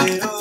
I